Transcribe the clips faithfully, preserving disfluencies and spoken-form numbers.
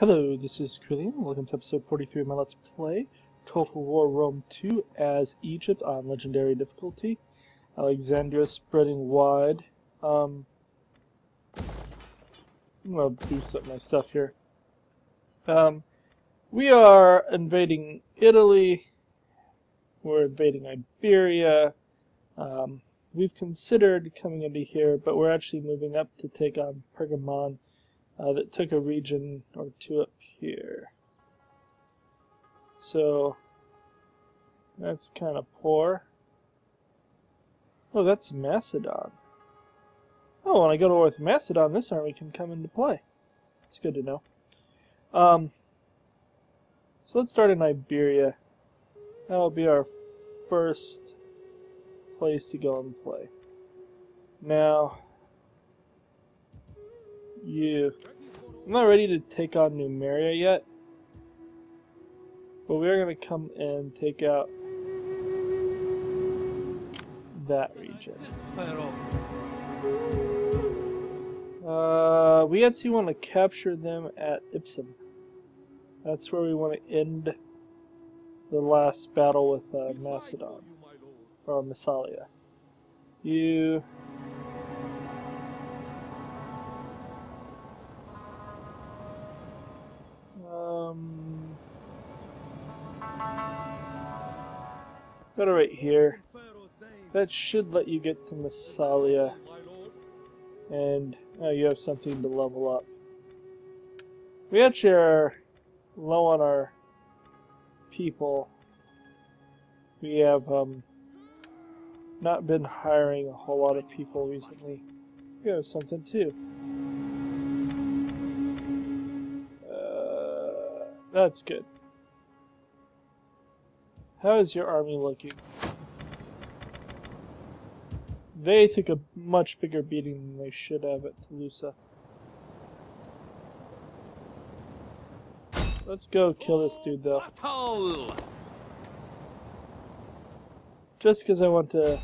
Hello, this is Coreyllon. Welcome to episode forty-three of my Let's Play Total War Rome two as Egypt on Legendary difficulty. Alexandria spreading wide. Um, I'm going to boost up my stuff here. Um, we are invading Italy. We're invading Iberia. Um, we've considered coming into here, but we're actually moving up to take on Pergamon. Uh, that took a region or two up here. So that's kind of poor. Oh, that's Macedon. Oh, when I go to war with Macedon, this army can come into play. It's good to know. Um, so let's start in Iberia. That'll be our first place to go and play. Now, you. I'm not ready to take on Numeria yet, but we are going to come and take out that region. Uh, we actually want to capture them at Ipsum. That's where we want to end the last battle with uh, Macedon or Massalia. You. Better right here. That should let you get to Massalia. And oh, you have something to level up. We actually are low on our people. We have um, not been hiring a whole lot of people recently. You have something too. That's good. How is your army looking? They took a much bigger beating than they should have at Tulusa. Let's go kill this dude though. Just because I want to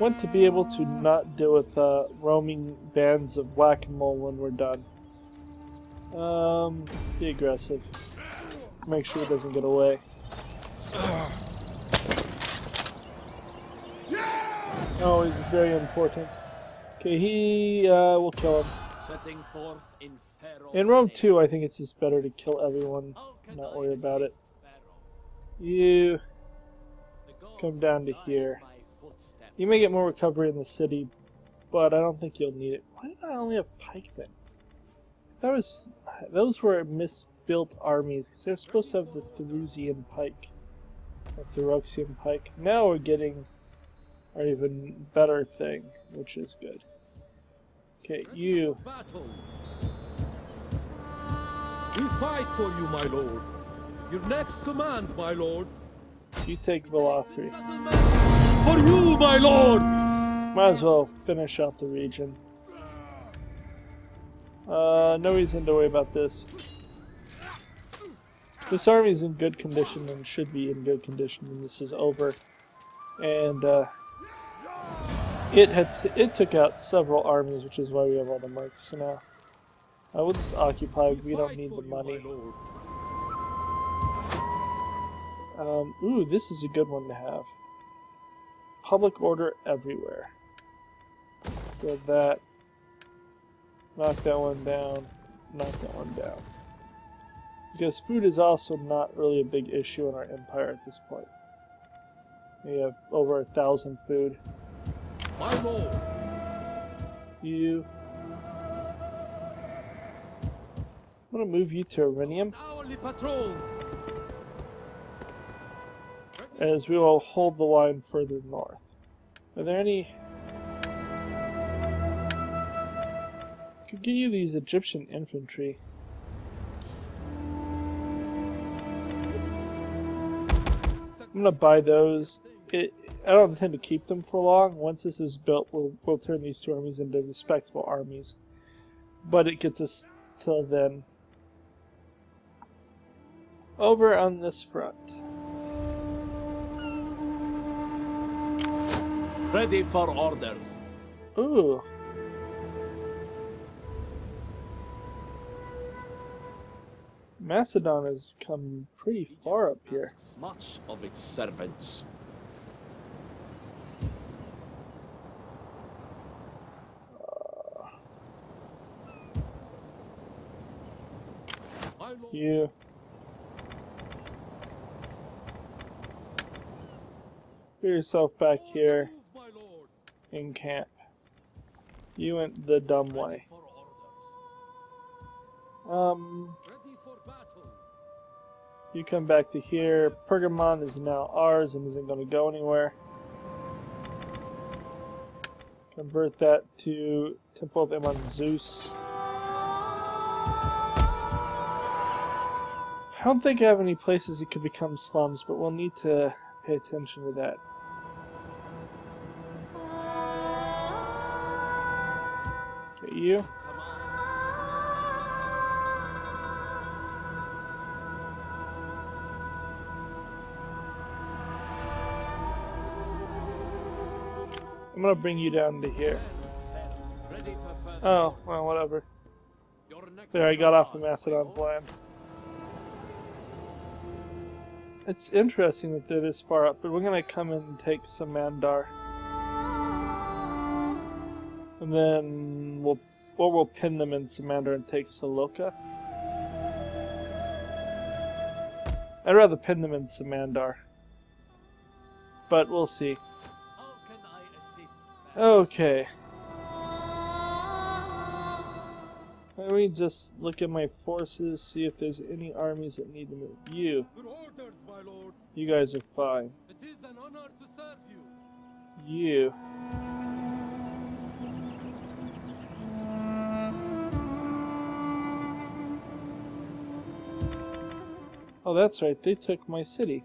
want to be able to not deal with uh, roaming bands of whack-a-mole when we're done. Um, be aggressive. Make sure it doesn't get away. Oh, he's very important. Okay, he, uh, we'll kill him. In Rome two, I think it's just better to kill everyone, not worry about it. You come down to here. You may get more recovery in the city, but I don't think you'll need it. Why did I only have pikemen? That was, those were misbuilt armies, because they're supposed to have the Theruzian pike, the Theruxian pike. Now we're getting our even better thing, which is good. Okay, you. We fight for you, my lord. Your next command, my lord. You take Velothri. For you, my lord. Might as well finish out the region. Uh, no reason to worry about this. This army is in good condition and should be in good condition when this is over. And uh, it had it took out several armies, which is why we have all the marks now. I will just occupy. We don't need the money. Um, ooh, this is a good one to have. Public order everywhere. So that. Knock that one down, knock that one down. Because food is also not really a big issue in our empire at this point. We have over a thousand food. My lord. You. I'm going to move you to Arrhenium. As we will hold the line further north. Are there any... Could give you these Egyptian infantry. I'm gonna buy those. It, I don't intend to keep them for long. Once this is built, we'll we'll turn these two armies into respectable armies. But it gets us till then. Over on this front. Ready for orders. Ooh. Macedon has come pretty far up here. Much of its servants. Uh, you. Put yourself back here in camp. You went the dumb way. Um, you come back to here. Pergamon is now ours and isn't going to go anywhere. Convert that to Temple of Ammon Zeus. I don't think I have any places it could become slums, but we'll need to pay attention to that. Get you. I'm gonna bring you down to here. Oh, well, whatever. There, I got off the Macedon's land. It's interesting that they're this far up, but we're gonna come in and take Samandar. And then we'll, or we'll pin them in Samandar and take Soloka. I'd rather pin them in Samandar. But we'll see. Okay. Let me just look at my forces, see if there's any armies that need to move. You. You guys are fine. It is an honor to serve you. You. Oh, that's right. They took my city.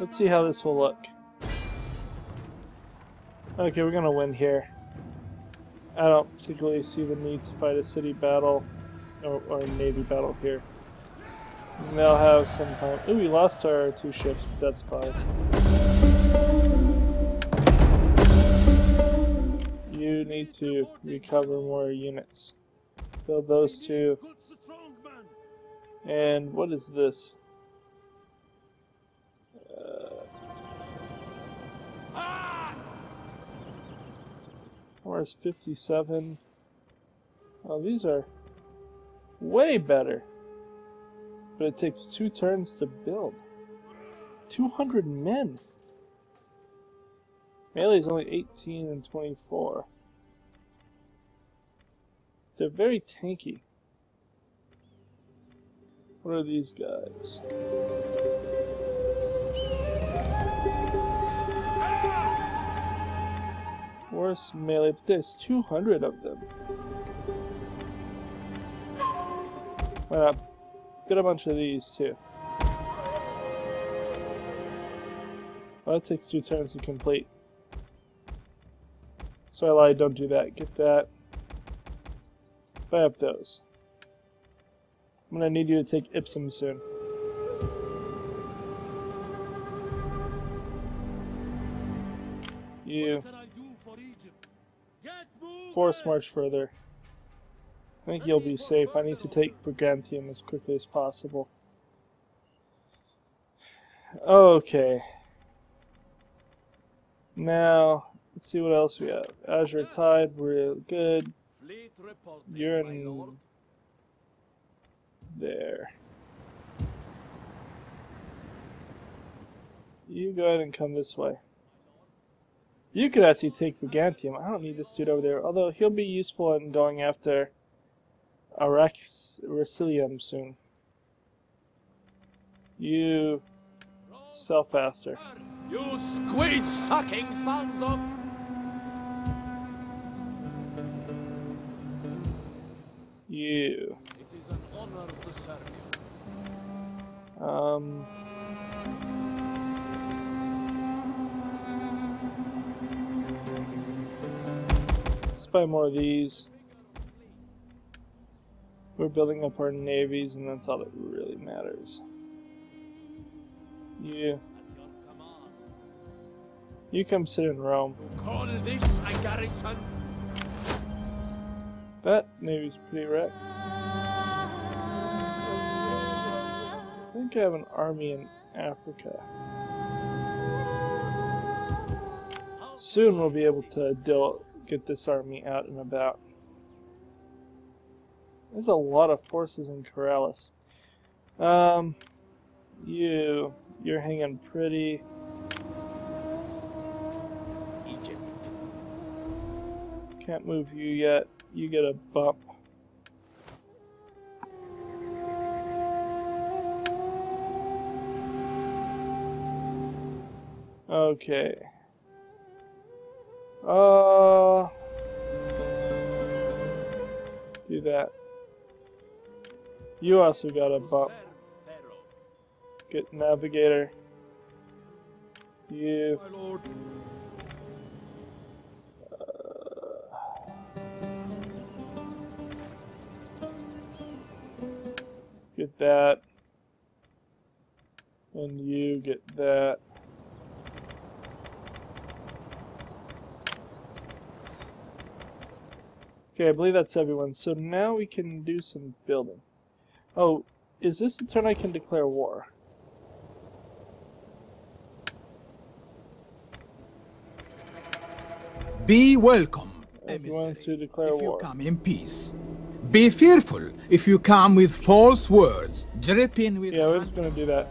Let's see how this will look. Okay, we're gonna win here. I don't particularly see the need to fight a city battle or, or a navy battle here. And they'll have some time. Ooh, we lost our two ships, but that's fine. You need to recover more units. Build those two. And what is this? Where's fifty-seven? Oh, these are way better. But it takes two turns to build. two hundred men. Melee is only eighteen and twenty-four. They're very tanky. What are these guys? Worse melee, but there's two hundred of them. Why not? Get a bunch of these too. Well, that takes two turns to complete. So I lied, don't do that. Get that. Buy up those. I'm gonna need you to take Ipsum soon. You. Force march further. I think you'll be safe. I need to take Brigantium as quickly as possible. Okay. Now, let's see what else we have. Azure Tide, we're good. You're in... there. You go ahead and come this way. You could actually take Bugantium. I don't need this dude over there, although he'll be useful in going after Araxresilium soon. You sell faster. You squid sucking sons of. You. It is an honor to serve you. Um. Buy more of these. We're building up our navies, and that's all that really matters. You, you come sit in Rome. Call this a garrison. That navy is pretty wrecked. I think I have an army in Africa. Soon we'll be able to deal, get this army out and about. There's a lot of forces in Corallis. Um, you, you're hanging pretty. Egypt. Can't move you yet. You get a bump. Okay. Uh, do that. You also got a bump. Get navigator. You. Uh, get that. And you get that. Okay, I believe that's everyone. So now we can do some building. Oh, is this the turn I can declare war? Be welcome, emissary, to declare if you war. Come in peace. Be fearful if you come with false words, dripping with... Yeah, we're just gonna do that.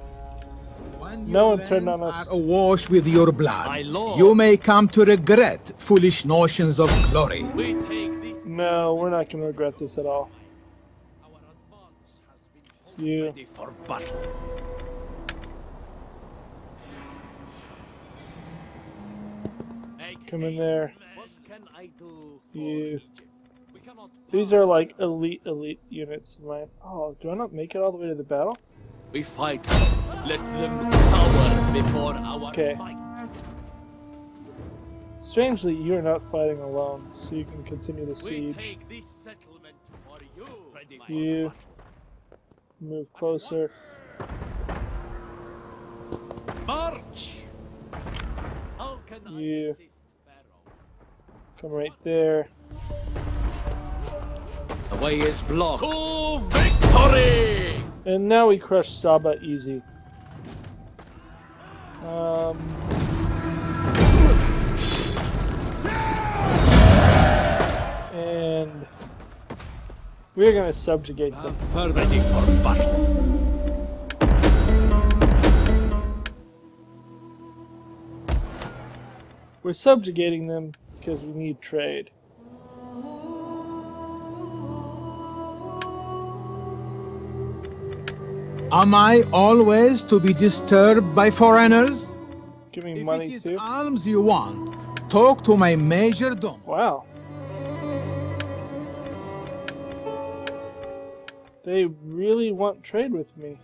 When no one turned on us. Are awash with your blood, you may come to regret foolish notions of glory. We take this. No, we're not gonna regret this at all. You. For battle. Come in there. What can I do for you. We cannot. These are like elite, elite units of mine. Oh, do I not make it all the way to the battle? We fight. Let them cower before our okay. Might. Strangely, you are not fighting alone, so you can continue the siege. We take this settlement for you. Ready for you. Battle. Move closer. March. How can you I assist Pharaoh? Come right there. The way is blocked. To victory! And now we crush Saba easy. Um. And. We're going to subjugate them. Ready for battle. We're subjugating them because we need trade. Am I always to be disturbed by foreigners? Give me if money too. If it is alms you want, talk to my majordom. Wow. They really want trade with me.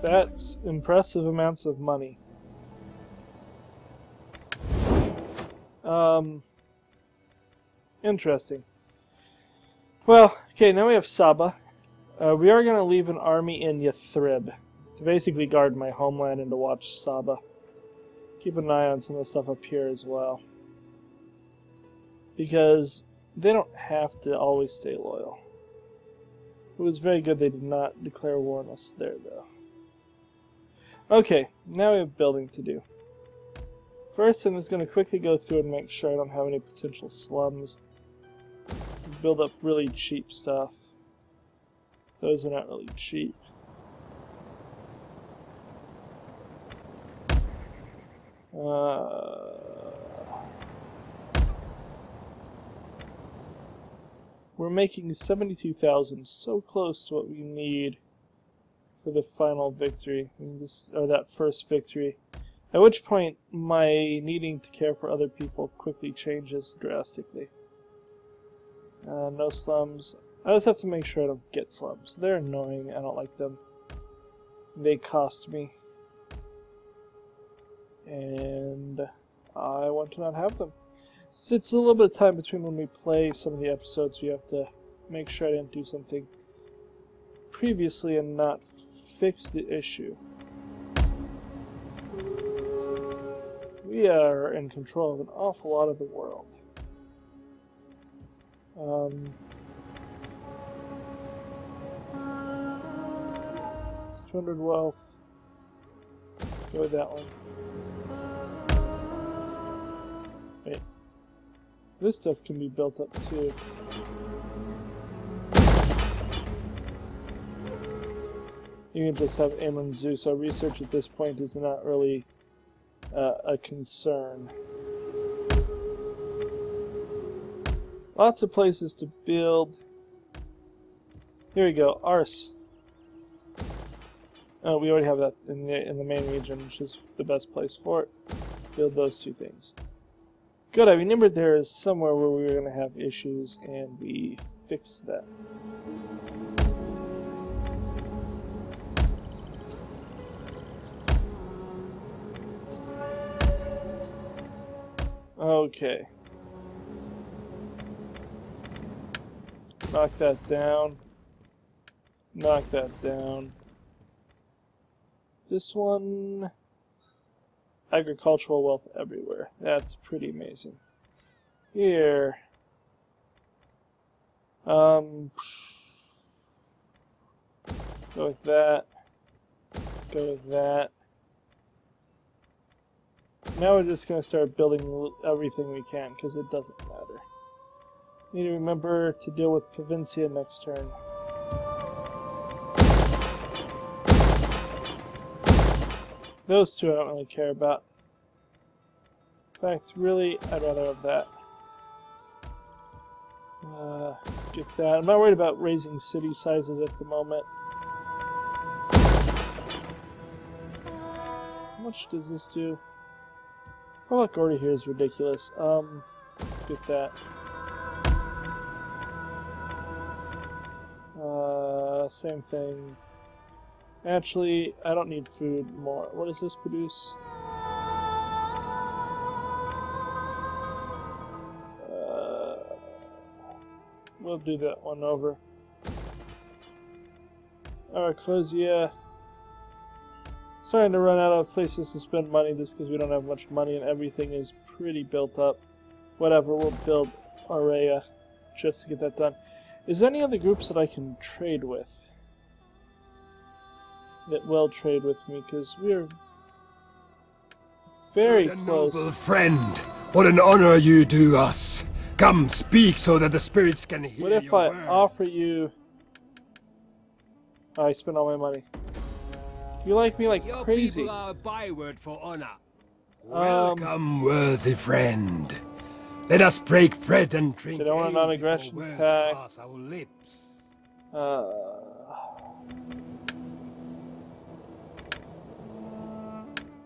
That's impressive amounts of money. Um, interesting. Well, okay, now we have Saba. Uh, we are going to leave an army in Yathrib to basically guard my homeland and to watch Saba. Keep an eye on some of the stuff up here as well, because they don't have to always stay loyal. It was very good they did not declare war on us there, though. Okay, now we have building to do. First, I'm just going to quickly go through and make sure I don't have any potential slums. Build up really cheap stuff. Those are not really cheap. Uh, we're making seventy-two thousand, so close to what we need for the final victory, or that first victory. At which point, my needing to care for other people quickly changes drastically. Uh, no slums. I just have to make sure I don't get slums. They're annoying. I don't like them. They cost me. And I want to not have them. So it's a little bit of time between when we play some of the episodes. We have to make sure I didn't do something previously and not fix the issue. we are in control of an awful lot of the world. Um, two hundred wealth. Go with that one. Wait. This stuff can be built up too. You can just have Amon Zoo, so research at this point is not really uh, a concern. Lots of places to build. Here we go, Ars. Oh, we already have that in the, in the main region, which is the best place for it. Build those two things. Good, I remembered there is somewhere where we were going to have issues, and we fixed that. Okay. Knock that down. Knock that down. This one, agricultural wealth everywhere. That's pretty amazing. Here, um, go with that. Go with that. Now we're just gonna start building everything we can because it doesn't matter. Need to remember to deal with Provincia next turn. Those two I don't really care about. In fact, really, I'd rather have that. Uh, get that. I'm not worried about raising city sizes at the moment. How much does this do? Public order here is ridiculous. Um, get that. Uh, same thing. Actually, I don't need food more. What does this produce? Uh, we'll do that one over. Araclosia. Starting to run out of places to spend money just because we don't have much money and everything is pretty built up. Whatever, we'll build Aurea just to get that done. Is there any other groups that I can trade with? That will trade with me, because we're very close. Noble friend, what an honor you do us! Come, speak so that the spirits can hear your words. What if I offer you? Oh, I spent all my money. You like me like your crazy. Your people are a byword for honor. Welcome, um, worthy friend. Let us break bread and drink. They don't want a non-aggression attack. Pass our lips. Uh.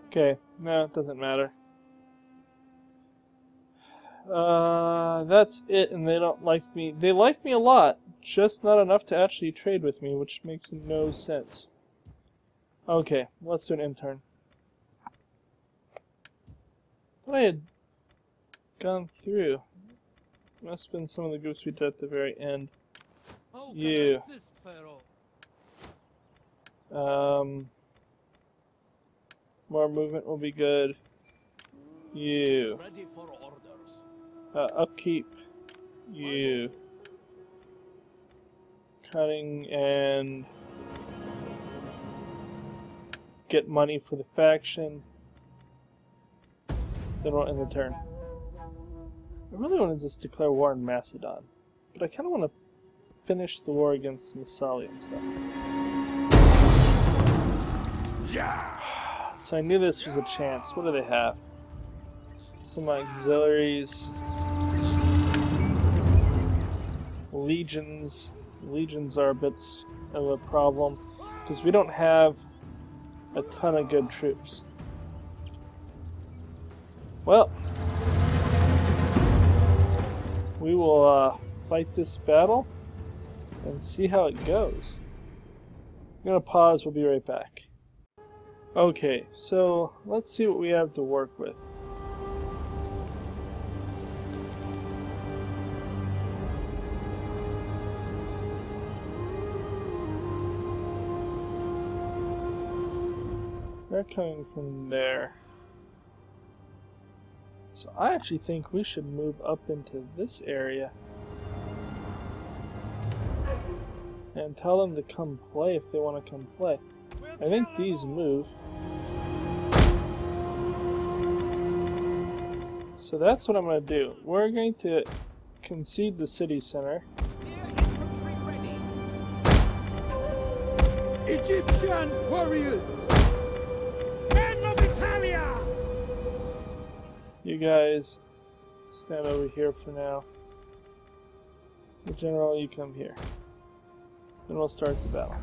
Okay, no, it doesn't matter. Uh, that's it, and they don't like me. They like me a lot, just not enough to actually trade with me, which makes no sense. Okay, let's do an intern. Thought I had gone through. Must have been some of the groups we did at the very end. You. Um... More movement will be good. You. Uh, upkeep. You. Cutting and... Get money for the faction. Then we'll end the turn. I really want to just declare war on Macedon. But I kind of want to finish the war against Massalia and stuff. Yeah! So I knew this was a chance. What do they have? Some auxiliaries. Legions. Legions are a bit of a problem. Because we don't have a ton of good troops. Well. We will uh, fight this battle. And see how it goes. I'm going to pause. We'll be right back. Okay, so let's see what we have to work with. They're coming from there. So I actually think we should move up into this area and tell them to come play if they want to come play. I think these move. So that's what I'm going to do. We're going to concede the city center. Egyptian warriors! Men of Italia! You guys stand over here for now. The general, you come here. Then we'll start the battle.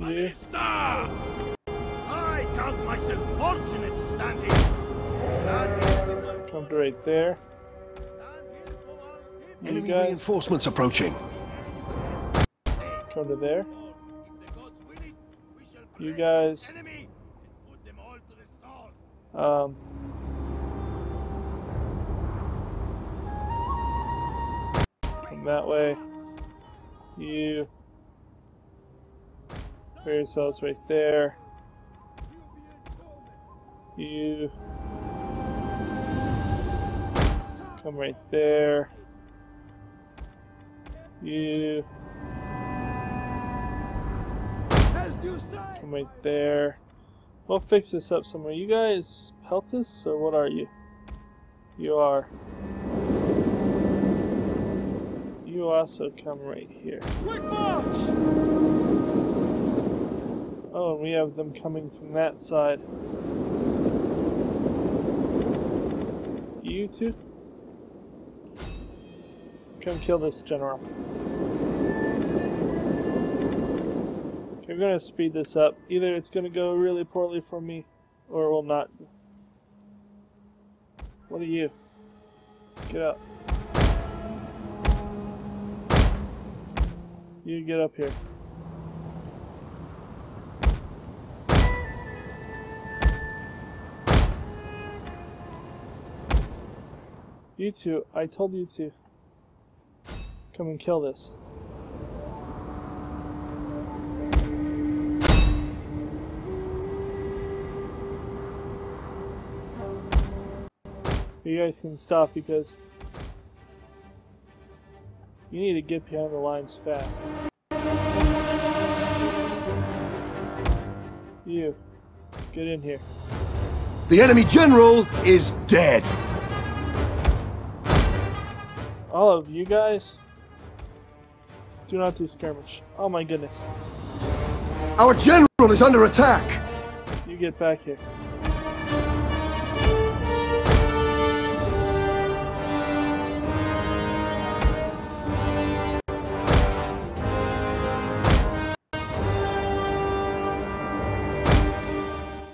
You. I count myself fortunate to stand here. Stand here. Come to right there. You Enemy guys. Reinforcements approaching. Come to there. You guys. Um. Come that way. You. Prepare yourselves right there. You. Come right there. You. Come right there. We'll fix this up somewhere. You guys pelt this, or what are you? You are. You also come right here. Quick march! Oh, and we have them coming from that side. You two? Come kill this general. Okay, we're gonna speed this up. Either it's gonna go really poorly for me, or it will not. What are you? Get up. You get up here. You two, I told you to come and kill this. You guys can stop because you need to get behind the lines fast. You, get in here. The enemy general is dead. All of you guys, do not do skirmish. Oh my goodness. Our general is under attack! You get back here.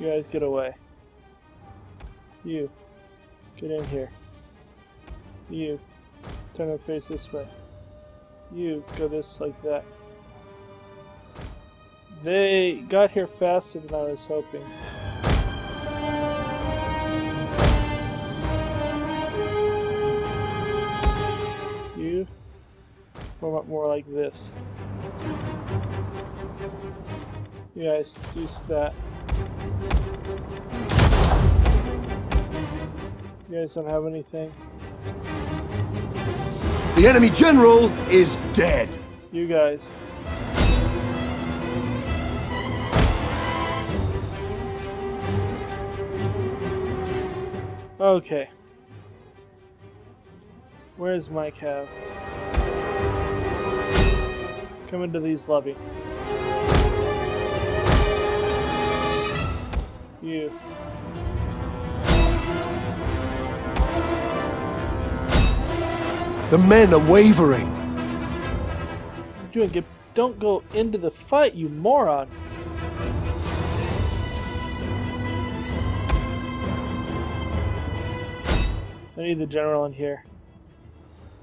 You guys get away. You, get in here. You. Turn her face this way. You go this like that. They got here faster than I was hoping. You form up more like this. You guys do that. You guys don't have anything. The enemy general is dead. You guys. Okay. Where's my cav? Come into these lobby. You. The men are wavering. You're doing good. Don't go into the fight, you moron. I need the general in here,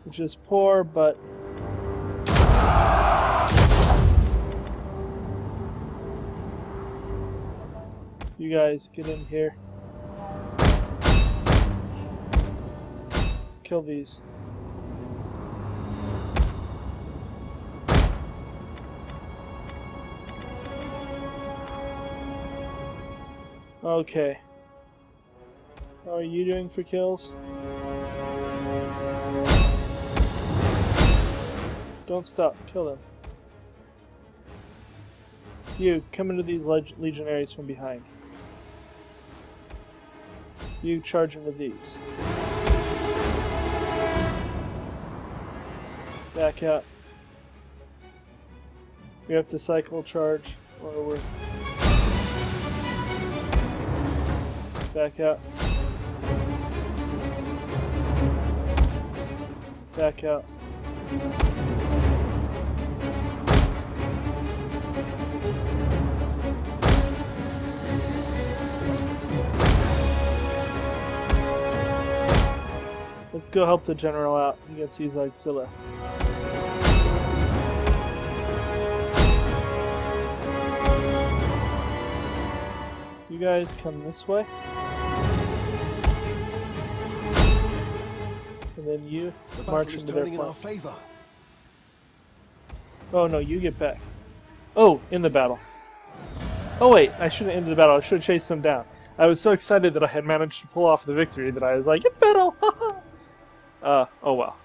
which is poor, but you guys get in here. Kill these. Okay. How are you doing for kills? Don't stop. Kill them. You, come into these leg legionaries from behind. You, charge into these. Back up. We have to cycle charge or we're... Back up. Back up. Let's go help the general out against these Auxilia. You guys come this way. And then you the march into their in our favor. Oh no, you get back. Oh, in the battle. Oh wait, I shouldn't have ended the battle. I should have chased them down. I was so excited that I had managed to pull off the victory that I was like, in battle! Uh, oh well.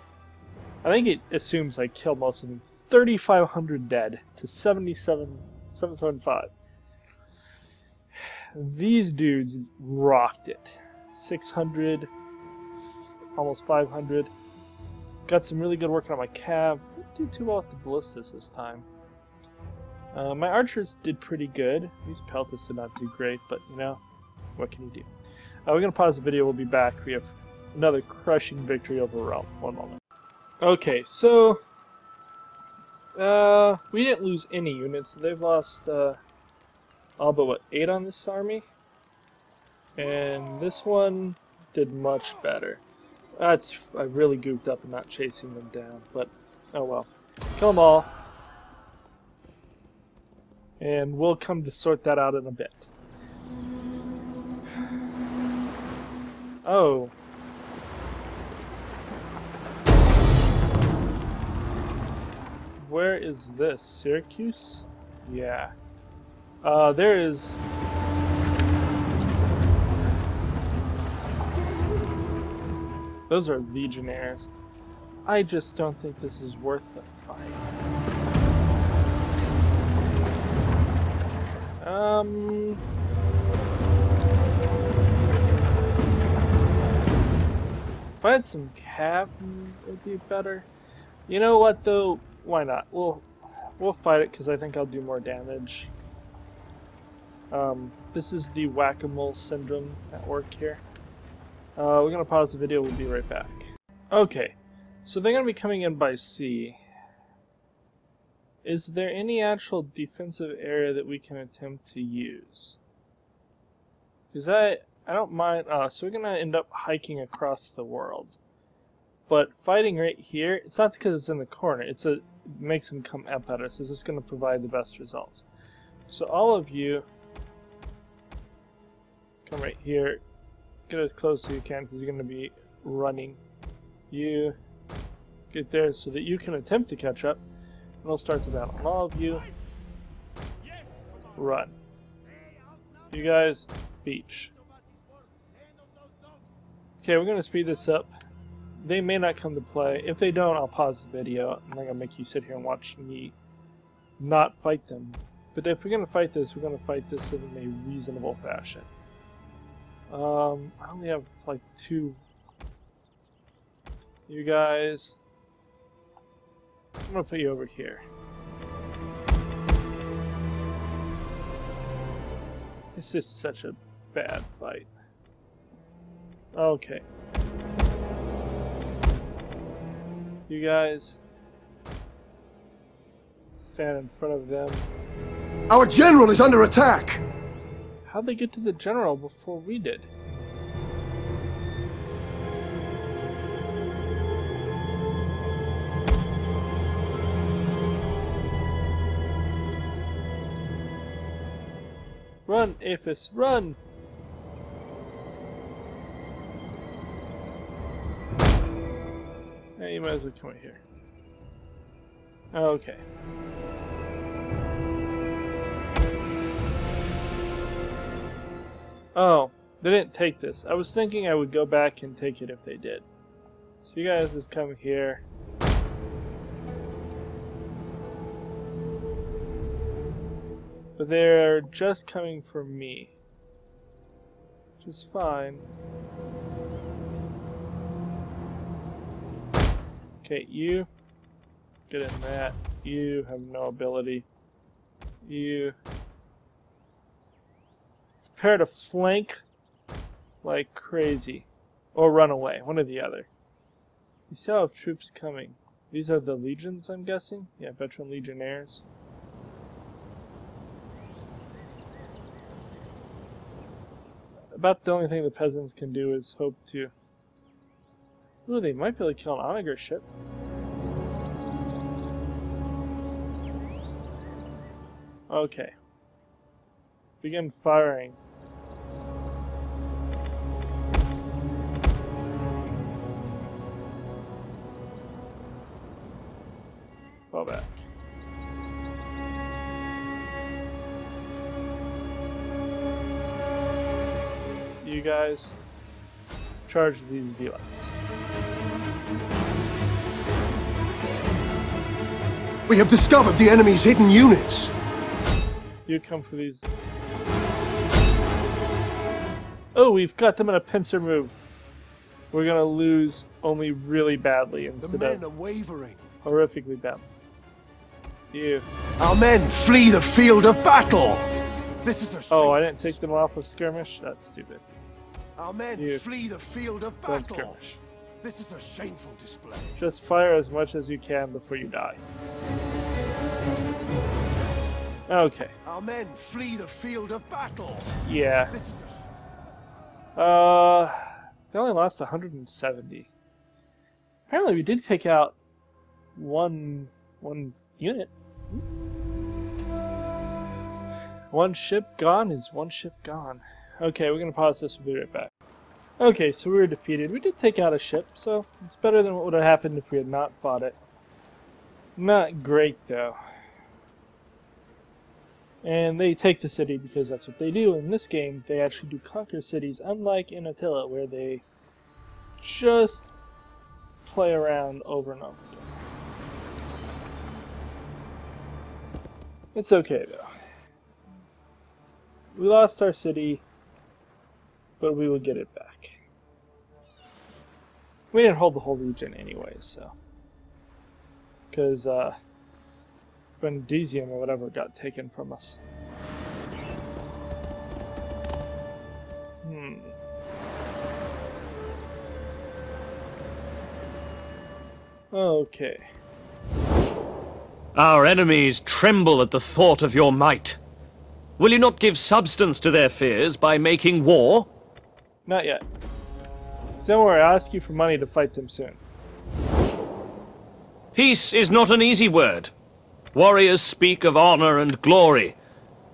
I think it assumes I killed most of them. thirty-five hundred dead to seventy-seven, seven seventy-five. These dudes rocked it. six hundred, almost five hundred. Got some really good work on my cav. Didn't do too well with the ballistas this time. Uh, my archers did pretty good. These pelters did not do great, but you know, what can you do? Uh, we're going to pause the video. We'll be back. We have another crushing victory over Rome. One moment. Okay, so uh, we didn't lose any units. They've lost uh, all but, what, eight on this army? And this one did much better. That's, I really goofed up in not chasing them down, but oh well. Kill them all. And we'll come to sort that out in a bit. Oh. Where is this? Syracuse? Yeah. Uh, there is... Those are legionnaires. I just don't think this is worth the fight. Um... If I had some cav, it would be better. You know what though? Why not? We'll we'll fight it because I think I'll do more damage. Um, this is the whack-a-mole syndrome at work here. Uh, we're gonna pause the video. We'll be right back. Okay, so they're gonna be coming in by sea. Is there any actual defensive area that we can attempt to use? Because I. I don't mind, uh, so we're gonna end up hiking across the world. But fighting right here, it's not because it's in the corner, it's a, it makes them come up at us. It's just gonna provide the best results. So all of you, come right here, get as close as you can because you're gonna be running. You get there so that you can attempt to catch up, and we'll start the battle. And all of you, run. You guys, beach. Okay, we're going to speed this up. They may not come to play. If they don't, I'll pause the video. I'm not going to make you sit here and watch me not fight them. But if we're going to fight this, we're going to fight this in a reasonable fashion. Um, I only have like two. You guys. I'm going to put you over here. This is such a bad fight. Okay. You guys stand in front of them. Our general is under attack! How'd they get to the general before we did? Run, Aphis, run! You might as well come right here. Okay. Oh, They didn't take this. I was thinking I would go back and take it if they did. So you guys just come here. But they're just coming for me. Which is fine. Okay, you. Get in that. You have no ability. You. Prepare to flank like crazy. Or run away. One or the other. You still have troops coming. These are the legions, I'm guessing? Yeah, veteran legionnaires. About the only thing the peasants can do is hope to... Ooh, they might be able to kill an onager ship. Okay. Begin firing. Fall back. You guys charge these V-lights. We have discovered the enemy's hidden units. You come for these. Oh, we've got them in a pincer move. We're gonna lose only really badly instead the men of are wavering. Horrifically badly. You. Our men flee the field of battle. This is a oh, I didn't take them off of skirmish. That's stupid. Our men you flee the field of battle. This is a shameful display. Just fire as much as you can before you die. Okay. Our men flee the field of battle. Yeah. This is a uh, they only lost one hundred seventy. Apparently, we did take out one one unit. One ship gone is one ship gone. Okay, we're gonna pause this. We'll be right back. Okay, so we were defeated. We did take out a ship, so it's better than what would have happened if we had not fought it. Not great, though. And they take the city because that's what they do. In this game, they actually do conquer cities, unlike in Attila, where they just play around over and over again. It's okay, though. We lost our city, but we will get it back. We didn't hold the whole region anyway, so. Because, uh, Bandesium or whatever got taken from us. Hmm. Okay. Our enemies tremble at the thought of your might. Will you not give substance to their fears by making war? Not yet. Don't worry, I'll ask you for money to fight them soon. Peace is not an easy word. Warriors speak of honor and glory,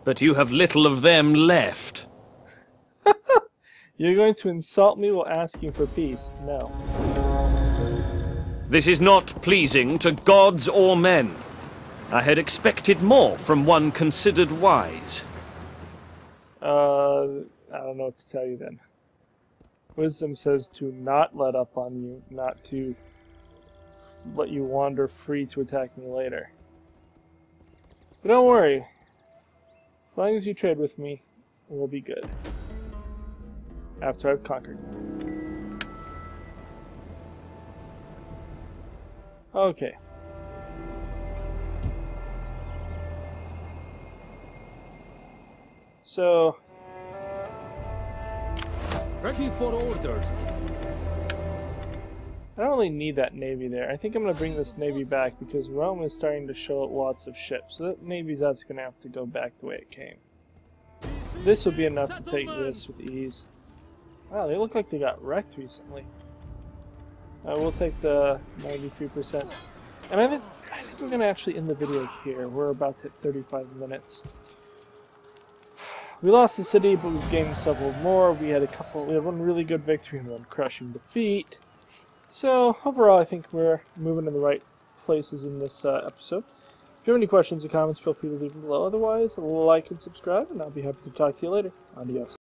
but you have little of them left. You're going to insult me while asking for peace? No. This is not pleasing to gods or men. I had expected more from one considered wise. Uh, I don't know what to tell you then. Wisdom says to not let up on you, not to let you wander free to attack me later. But don't worry. As long as you trade with me, we'll be good. After I've conquered. Okay. So... Ready for orders. I don't really need that navy there. I think I'm going to bring this navy back because Rome is starting to show up lots of ships. So that navy's that's going to have to go back the way it came. This will be enough to take this with ease. Wow, they look like they got wrecked recently. Uh, we'll take the ninety-three percent. And I think, I think we're going to actually end the video here. We're about to hit thirty-five minutes. We lost the city, but we've gained several more. We had a couple. We had one really good victory and one crushing defeat. So overall, I think we're moving in the right places in this uh, episode. If you have any questions or comments, feel free to leave them below. Otherwise, like and subscribe, and I'll be happy to talk to you later. Adios.